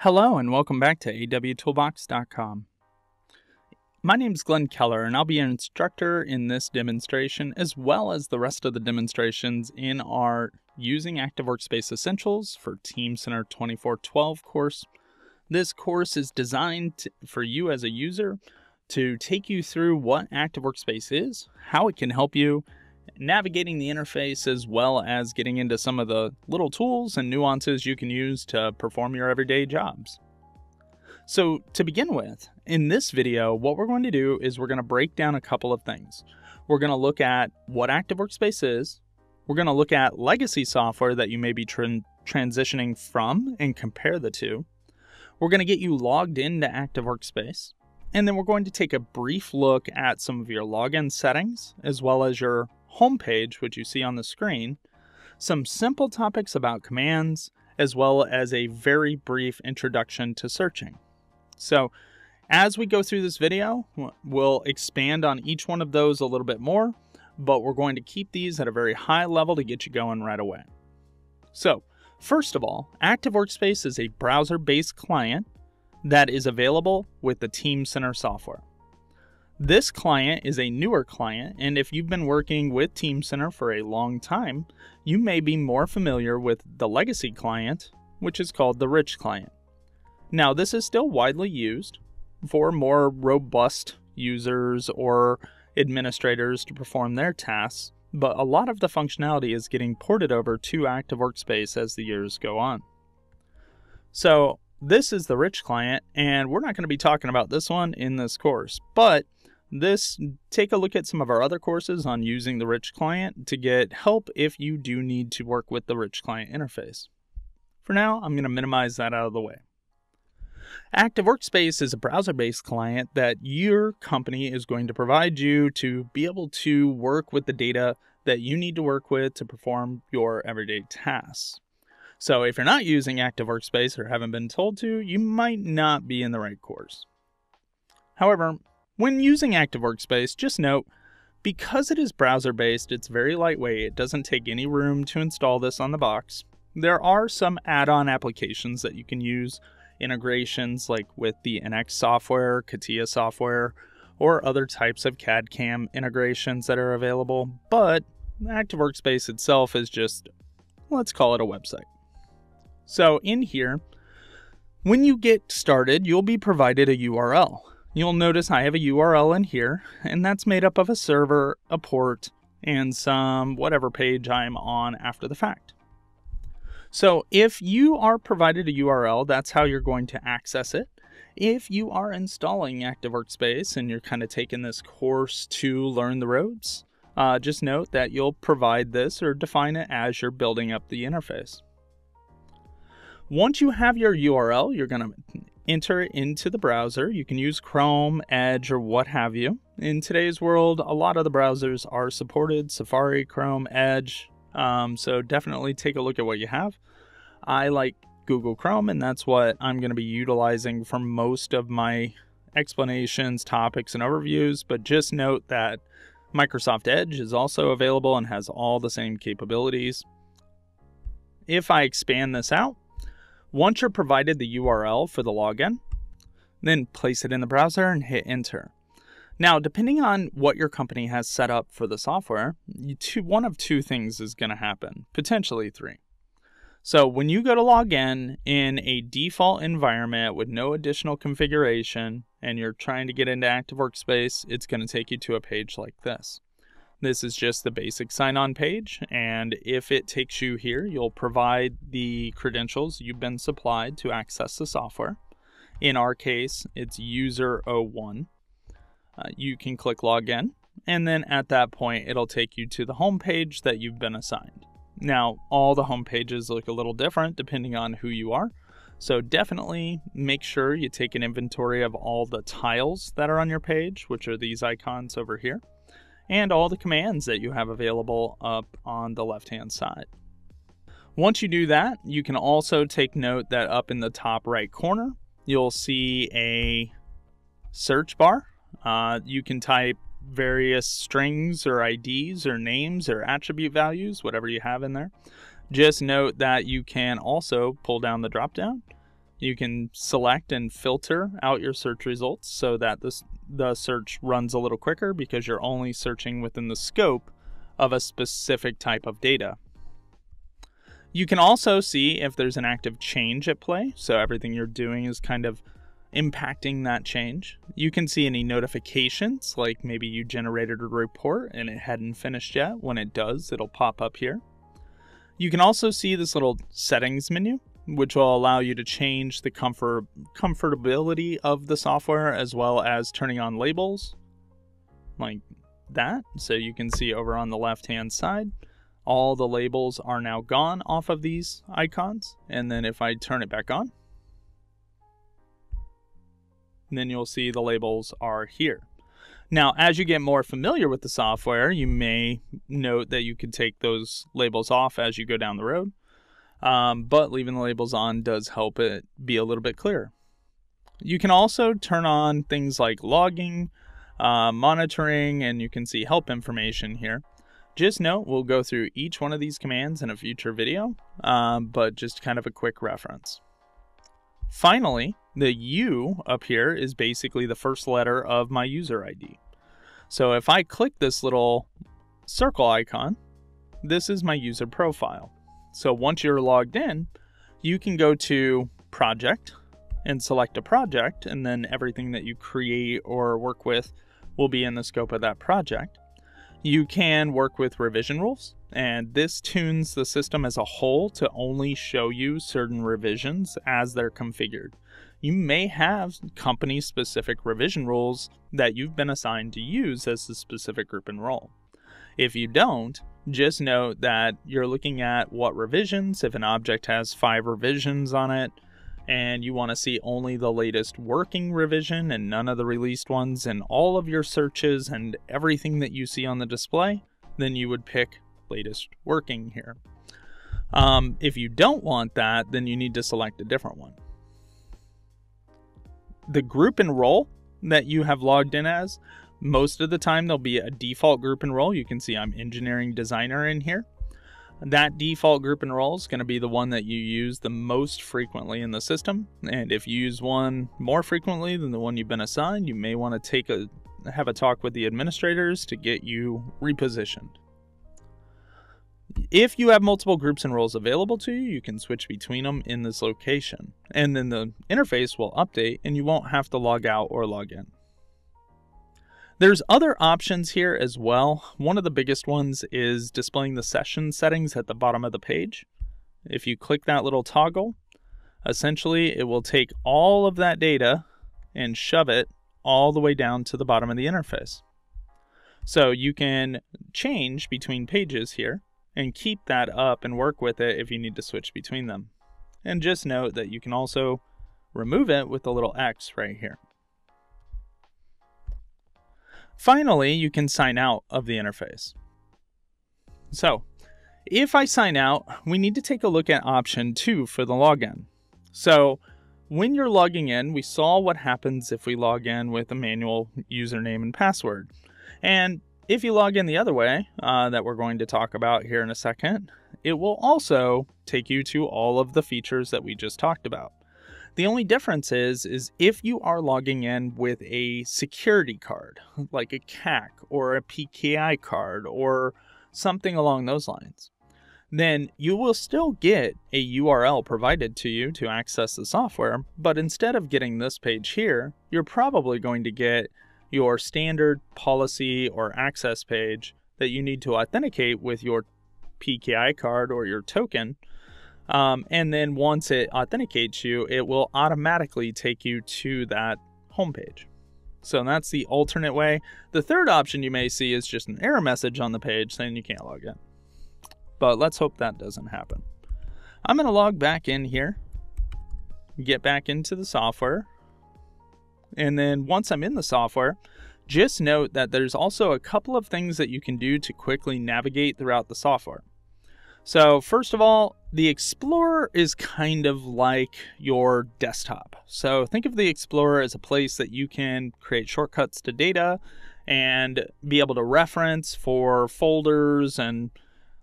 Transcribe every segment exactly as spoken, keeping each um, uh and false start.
Hello and welcome back to a w toolbox dot com. My name is Glenn Keller and I'll be an instructor in this demonstration as well as the rest of the demonstrations in our Using Active Workspace Essentials for Teamcenter twenty-four twelve course. This course is designed to, for you as a user to take you through what Active Workspace is, how it can help you, navigating the interface, as well as getting into some of the little tools and nuances you can use to perform your everyday jobs. So to begin with, in this video, what we're going to do is we're going to break down a couple of things. We're going to look at what Active Workspace is. We're going to look at legacy software that you may be tr transitioning from and compare the two. We're going to get you logged into Active Workspace. And then we're going to take a brief look at some of your login settings, as well as your homepage, which you see on the screen, some simple topics about commands, as well as a very brief introduction to searching. So as we go through this video, we'll expand on each one of those a little bit more, but we're going to keep these at a very high level to get you going right away. So first of all, Active Workspace is a browser-based client that is available with the Teamcenter software. This client is a newer client, and if you've been working with Teamcenter for a long time, you may be more familiar with the legacy client, which is called the Rich client. Now, this is still widely used for more robust users or administrators to perform their tasks, but a lot of the functionality is getting ported over to Active Workspace as the years go on. So this is the Rich client, and we're not going to be talking about this one in this course, but This, take a look at some of our other courses on using the Rich client to get help if you do need to work with the Rich client interface. For now, I'm going to minimize that out of the way. Active Workspace is a browser-based client that your company is going to provide you to be able to work with the data that you need to work with to perform your everyday tasks. So if you're not using Active Workspace or haven't been told to, you might not be in the right course. However, when using Active Workspace, just note, because it is browser-based, it's very lightweight. It doesn't take any room to install this on the box. There are some add-on applications that you can use, integrations like with the N X software, CATIA software, or other types of C A D/C A M integrations that are available, but Active Workspace itself is just, let's call it a website. So in here, when you get started, you'll be provided a U R L. You'll notice I have a U R L in here, and that's made up of a server, a port, and some whatever page I'm on after the fact. So if you are provided a U R L, that's how you're going to access it. If you are installing Active Workspace and you're kind of taking this course to learn the ropes, uh, just note that you'll provide this or define it as you're building up the interface. Once you have your U R L, you're going to enter it into the browser. You can use Chrome, Edge, or what have you. In today's world, a lot of the browsers are supported, Safari, Chrome, Edge. Um, so definitely take a look at what you have. I like Google Chrome, and that's what I'm going to be utilizing for most of my explanations, topics, and overviews. But just note that Microsoft Edge is also available and has all the same capabilities. If I expand this out, once you're provided the U R L for the login, then place it in the browser and hit enter. Now, depending on what your company has set up for the software, you two, one of two things is going to happen, potentially three. So when you go to log in in a default environment with no additional configuration and you're trying to get into Active Workspace, it's going to take you to a page like this. This is just the basic sign-on page, and if it takes you here, you'll provide the credentials you've been supplied to access the software. In our case, it's user zero one. Uh, you can click Login, and then at that point, it'll take you to the home page that you've been assigned. Now, all the home pages look a little different depending on who you are, so definitely make sure you take an inventory of all the tiles that are on your page, which are these icons over here, and all the commands that you have available up on the left-hand side. Once you do that, you can also take note that up in the top right corner, you'll see a search bar. Uh, you can type various strings or I Ds or names or attribute values, whatever you have in there. Just note that you can also pull down the drop-down You can select and filter out your search results so that this, the search runs a little quicker because you're only searching within the scope of a specific type of data. You can also see if there's an active change at play, so everything you're doing is kind of impacting that change. You can see any notifications, like maybe you generated a report and it hadn't finished yet. When it does, it'll pop up here. You can also see this little settings menu, which will allow you to change the comfort comfortability of the software, as well as turning on labels like that. So you can see over on the left hand side, all the labels are now gone off of these icons. And then if I turn it back on, then you'll see the labels are here. Now, as you get more familiar with the software, you may note that you could take those labels off as you go down the road. Um, but leaving the labels on does help it be a little bit clearer. You can also turn on things like logging, uh, monitoring, and you can see help information here. Just note, we'll go through each one of these commands in a future video, um, but just kind of a quick reference. Finally, the U up here is basically the first letter of my user I D. So if I click this little circle icon, this is my user profile. So once you're logged in, you can go to project and select a project, and then everything that you create or work with will be in the scope of that project. You can work with revision rules, and this tunes the system as a whole to only show you certain revisions as they're configured. You may have company-specific revision rules that you've been assigned to use as the specific group and role. If you don't, just note that you're looking at what revisions. If an object has five revisions on it and you want to see only the latest working revision and none of the released ones in all of your searches and everything that you see on the display, then you would pick latest working here. Um, if you don't want that, then you need to select a different one. The group and role that you have logged in as, most of the time there'll be a default group and role. You can see I'm engineering designer in here. That default group and role is going to be the one that you use the most frequently in the system. And if you use one more frequently than the one you've been assigned, you may want to take a have a talk with the administrators to get you repositioned. If you have multiple groups and roles available to you, you can switch between them in this location. And then the interface will update and you won't have to log out or log in. There's other options here as well. One of the biggest ones is displaying the session settings at the bottom of the page. If you click that little toggle, essentially it will take all of that data and shove it all the way down to the bottom of the interface. So you can change between pages here and keep that up and work with it if you need to switch between them. And just note that you can also remove it with the little X right here. Finally, you can sign out of the interface. So if I sign out, we need to take a look at option two for the login. So when you're logging in, we saw what happens if we log in with a manual username and password. And if you log in the other way uh, that we're going to talk about here in a second, it will also take you to all of the features that we just talked about. The only difference is, is if you are logging in with a security card, like a C A C or a P K I card or something along those lines, then you will still get a U R L provided to you to access the software. But instead of getting this page here, you're probably going to get your standard policy or access page that you need to authenticate with your P K I card or your token. Um, and then once it authenticates you, it will automatically take you to that homepage. So that's the alternate way. The third option you may see is just an error message on the page saying you can't log in. But let's hope that doesn't happen. I'm going to log back in here, get back into the software. And then once I'm in the software, just note that there's also a couple of things that you can do to quickly navigate throughout the software. So first of all, the Explorer is kind of like your desktop. So think of the Explorer as a place that you can create shortcuts to data and be able to reference for folders and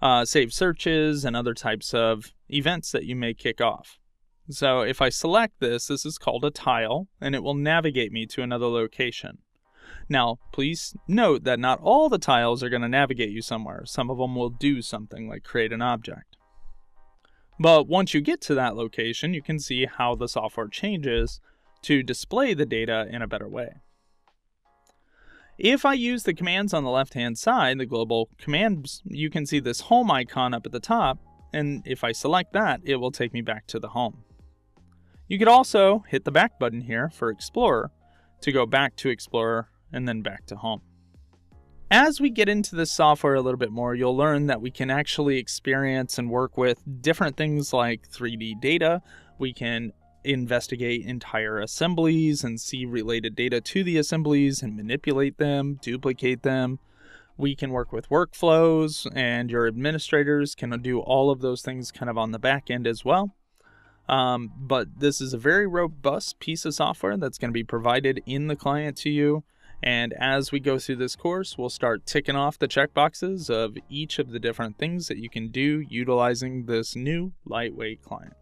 uh, save searches and other types of events that you may kick off. So if I select this, this is called a tile, and it will navigate me to another location. Now, please note that not all the tiles are going to navigate you somewhere. Some of them will do something like create an object. But once you get to that location, you can see how the software changes to display the data in a better way. If I use the commands on the left-hand side, the global commands, you can see this home icon up at the top, and if I select that, it will take me back to the home. You could also hit the back button here for Explorer to go back to Explorer and then back to home. As we get into this software a little bit more, you'll learn that we can actually experience and work with different things like three D data. We can investigate entire assemblies and see related data to the assemblies and manipulate them, duplicate them. We can work with workflows, and your administrators can do all of those things kind of on the back end as well. Um, but this is a very robust piece of software that's going to be provided in the client to you. And as we go through this course, we'll start ticking off the checkboxes of each of the different things that you can do utilizing this new lightweight client.